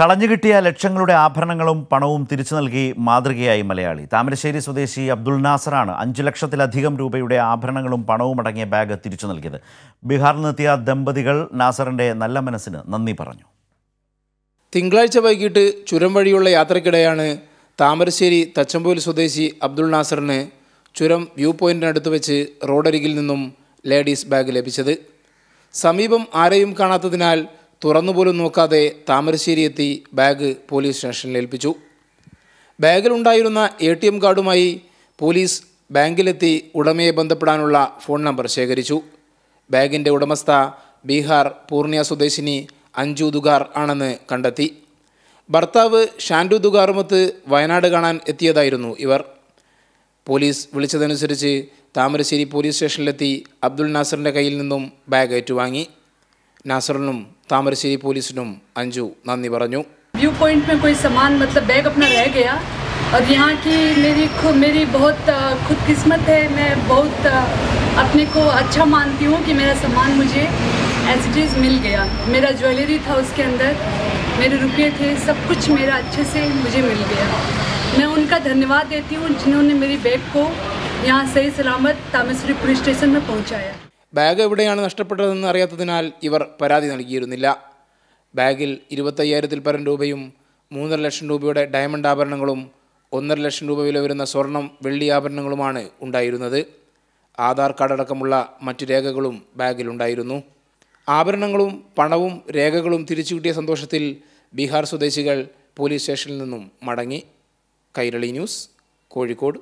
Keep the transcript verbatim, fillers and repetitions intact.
കളഞ്ഞു കിട്ടിയ ലക്ഷങ്ങളുടെ ആഭരണങ്ങളും പണവും തിരിച്ചു നൽകി മാതൃകയായി മലയാളി. താമരശ്ശേരി സ്വദേശി അബ്ദുൽ നാസറാണ് അഞ്ച് ലക്ഷത്തിലധികം രൂപയുടെ ആഭരണങ്ങളും പണവും അടങ്ങിയ ബാഗ് തിരിച്ചു നൽകിയത്. ബീഹാറിൽ നിന്നെത്തിയ ദമ്പതികൾ നാസറിന്റെ നല്ല മനസ്സിന് നന്ദി പറഞ്ഞു. തിങ്കളാഴ്ച വൈകിട്ട് ചുരം വഴിയുള്ള യാത്രക്കിടെയാണ് താമരശ്ശേരി തച്ചമ്പൂൽ സ്വദേശി അബ്ദുൽ നാസറിന് ചുരം വ്യൂ പോയിന്റിനടുത്ത് വെച്ച് റോഡരികിൽ നിന്നും ലേഡീസ് ബാഗ് ലഭിച്ചത്. സമീപം ആരെയും കാണാത്തതിനാൽ തുറന്നുപോലും നോക്കാതെ താമരശ്ശേരി എത്തി ബാഗ് പോലീസ് സ്റ്റേഷനിൽ ഏൽപ്പിച്ചു. ബാഗിലുണ്ടായിരുന്ന എ ടി എം കാർഡുമായി പോലീസ് ബാങ്കിലെത്തി ഉടമയെ ബന്ധപ്പെടാനുള്ള ഫോൺ നമ്പർ ശേഖരിച്ചു. ബാഗിൻ്റെ ഉടമസ്ഥ ബീഹാർ പൂർണിയ സ്വദേശിനി അഞ്ജു ദുഗാർ ആണെന്ന് കണ്ടെത്തി. ഭർത്താവ് ഷാൻഡു ദുഗാറുമൊത്ത് വയനാട് കാണാൻ എത്തിയതായിരുന്നു ഇവർ. പോലീസ് വിളിച്ചതനുസരിച്ച് താമരശ്ശേരി പോലീസ് സ്റ്റേഷനിലെത്തി അബ്ദുൽ നാസറിൻ്റെ കയ്യിൽ നിന്നും ബാഗ് ഏറ്റുവാങ്ങി. नासरनुम तामरश्री पुलिस नुम अंजू नंदी बरनू व्यू पॉइंट में कोई सामान मतलब बैग अपना रह गया और यहाँ की मेरी खुद मेरी बहुत खुदकिस्मत है. मैं बहुत अपने को अच्छा मानती हूँ कि मेरा सामान मुझे एज इट इज़ मिल गया. मेरा ज्वेलरी था, उसके अंदर मेरे रुपये थे, सब कुछ मेरा अच्छे से मुझे मिल गया. मैं उनका धन्यवाद देती हूँ जिन्होंने मेरी बैग को यहाँ सही सलामत तामरश्री पुलिस स्टेशन में पहुँचाया. ബാഗ് എവിടെയാണ് നഷ്ടപ്പെട്ടതെന്ന് അറിയാത്തതിനാൽ ഇവർ പരാതി നൽകിയിരുന്നില്ല. ബാഗിൽ ഇരുപത്തയ്യായിരത്തിൽ പരം രൂപയും മൂന്നര ലക്ഷം രൂപയുടെ ഡയമണ്ട് ആഭരണങ്ങളും ഒന്നര ലക്ഷം രൂപ വില വരുന്ന സ്വർണം വെള്ളി ആഭരണങ്ങളുമാണ് ഉണ്ടായിരുന്നത്. ആധാർ കാർഡ് അടക്കമുള്ള മറ്റു രേഖകളും ബാഗിലുണ്ടായിരുന്നു. ആഭരണങ്ങളും പണവും രേഖകളും തിരിച്ചു കിട്ടിയ സന്തോഷത്തിൽ ബീഹാർ സ്വദേശികൾ പോലീസ് സ്റ്റേഷനിൽ നിന്നും മടങ്ങി. കൈരളി ന്യൂസ്, കോഴിക്കോട്.